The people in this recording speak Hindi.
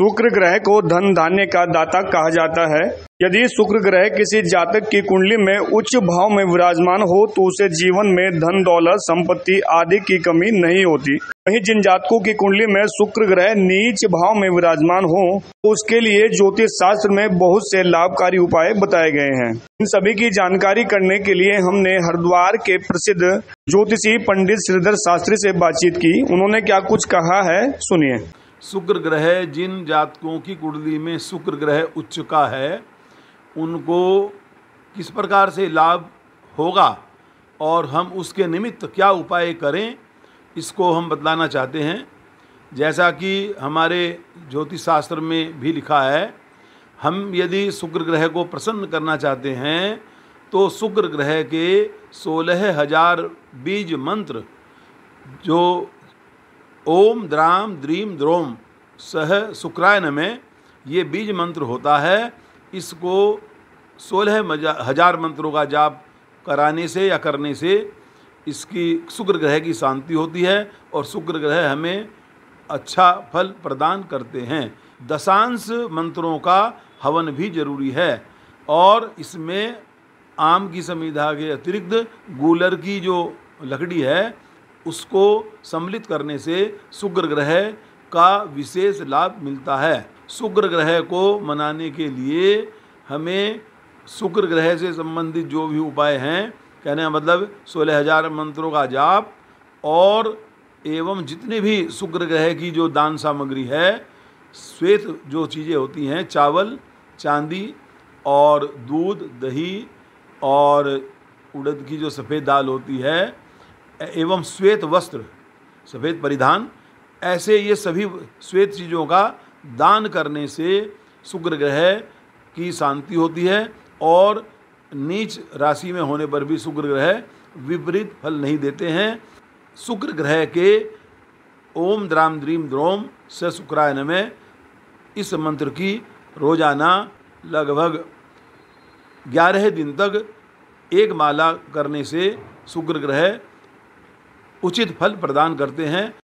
शुक्र ग्रह को धन धान्य का दाता कहा जाता है। यदि शुक्र ग्रह किसी जातक की कुंडली में उच्च भाव में विराजमान हो तो उसे जीवन में धन दौलत संपत्ति आदि की कमी नहीं होती। वहीं जिन जातकों की कुंडली में शुक्र ग्रह नीच भाव में विराजमान हो तो उसके लिए ज्योतिष शास्त्र में बहुत से लाभकारी उपाय बताए गए हैं। इन सभी की जानकारी करने के लिए हमने हरिद्वार के प्रसिद्ध ज्योतिषी पंडित श्रीधर शास्त्री से बातचीत की। उन्होंने क्या कुछ कहा है सुनिए। शुक्र ग्रह जिन जातकों की कुंडली में शुक्र ग्रह उच्च का है उनको किस प्रकार से लाभ होगा और हम उसके निमित्त क्या उपाय करें इसको हम बतलाना चाहते हैं। जैसा कि हमारे ज्योतिष शास्त्र में भी लिखा है, हम यदि शुक्र ग्रह को प्रसन्न करना चाहते हैं तो शुक्र ग्रह के 16,000 बीज मंत्र जो ओम द्राम द्रीम द्रोम सह शुक्राय नमः ये बीज मंत्र होता है, इसको 16,000 मंत्रों का जाप कराने से या करने से इसकी शुक्र ग्रह की शांति होती है और शुक्र ग्रह हमें अच्छा फल प्रदान करते हैं। दशांश मंत्रों का हवन भी जरूरी है और इसमें आम की समिधा के अतिरिक्त गूलर की जो लकड़ी है उसको सम्मिलित करने से शुक्र ग्रह का विशेष लाभ मिलता है। शुक्र ग्रह को मनाने के लिए हमें शुक्र ग्रह से संबंधित जो भी उपाय हैं, कहने का मतलब 16,000 मंत्रों का जाप और एवं जितने भी शुक्र ग्रह की जो दान सामग्री है, श्वेत जो चीज़ें होती हैं, चावल चांदी और दूध दही और उड़द की जो सफ़ेद दाल होती है एवं श्वेत वस्त्र सफ़ेद परिधान, ऐसे ये सभी श्वेत चीज़ों का दान करने से शुक्र ग्रह की शांति होती है और नीच राशि में होने पर भी शुक्र ग्रह विपरीत फल नहीं देते हैं। शुक्र ग्रह के ओम द्राम द्रीम द्रोम सह शुक्राय नमः इस मंत्र की रोजाना लगभग 11 दिन तक एक माला करने से शुक्र ग्रह उचित फल प्रदान करते हैं